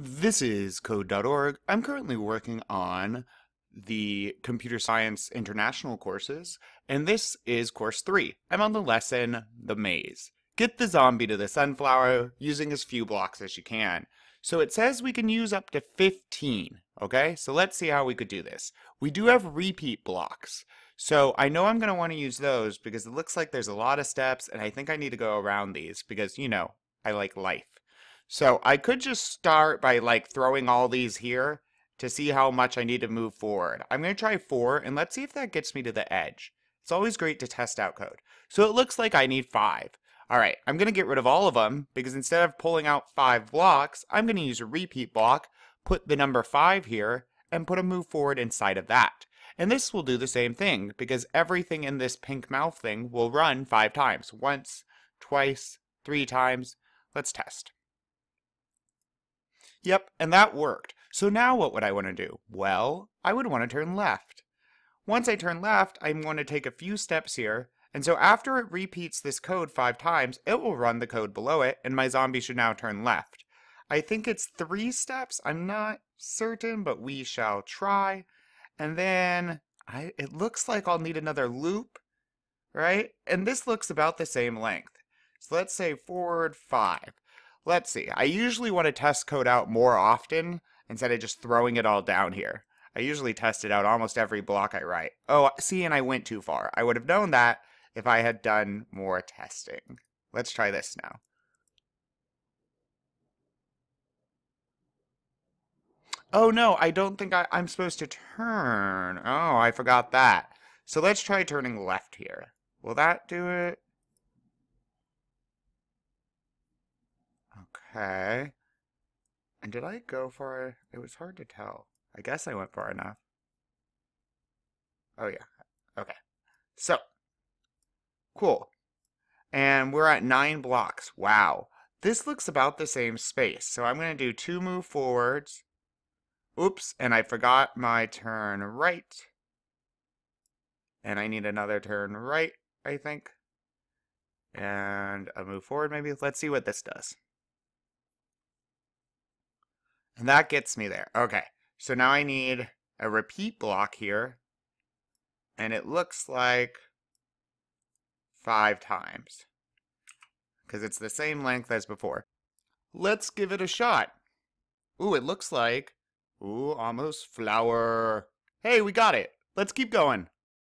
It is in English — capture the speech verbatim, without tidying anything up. This is Code dot org. I'm currently working on the Computer Science International courses, and this is course three. I'm on the lesson, The Maze. Get the zombie to the sunflower using as few blocks as you can. So it says we can use up to fifteen, okay? So let's see how we could do this. We do have repeat blocks. So I know I'm gonna wanna use those because it looks like there's a lot of steps, and I think I need to go around these because, you know, I like life. So I could just start by like throwing all these here to see how much I need to move forward. I'm going to try four, and let's see if that gets me to the edge. It's always great to test out code. So it looks like I need five. All right, I'm going to get rid of all of them because instead of pulling out five blocks, I'm going to use a repeat block, put the number five here, and put a move forward inside of that. And this will do the same thing because everything in this pink mouth thing will run five times. Once, twice, three times. Let's test. Yep, and that worked. So now what would I want to do? Well, I would want to turn left. Once I turn left, I want to take a few steps here, and so after it repeats this code five times, it will run the code below it, and my zombie should now turn left. I think it's three steps. I'm not certain, but we shall try. And then I, it looks like I'll need another loop, right? And this looks about the same length. So let's say forward five. Let's see, I usually want to test code out more often instead of just throwing it all down here. I usually test it out almost every block I write. Oh, see, and I went too far. I would have known that if I had done more testing. Let's try this now. Oh no, I don't think I, I'm supposed to turn. Oh, I forgot that. So let's try turning left here. Will that do it? Okay, and did I go far? It was hard to tell. I guess I went far enough. Oh yeah, okay. So, cool. And we're at nine blocks, wow. This looks about the same space, so I'm gonna do two move forwards. Oops, and I forgot my turn right. And I need another turn right, I think. And a move forward maybe, let's see what this does. And that gets me there. Okay, so now I need a repeat block here, and it looks like five times because it's the same length as before. Let's give it a shot. Ooh, it looks like, ooh, almost flower. Hey, we got it. Let's keep going.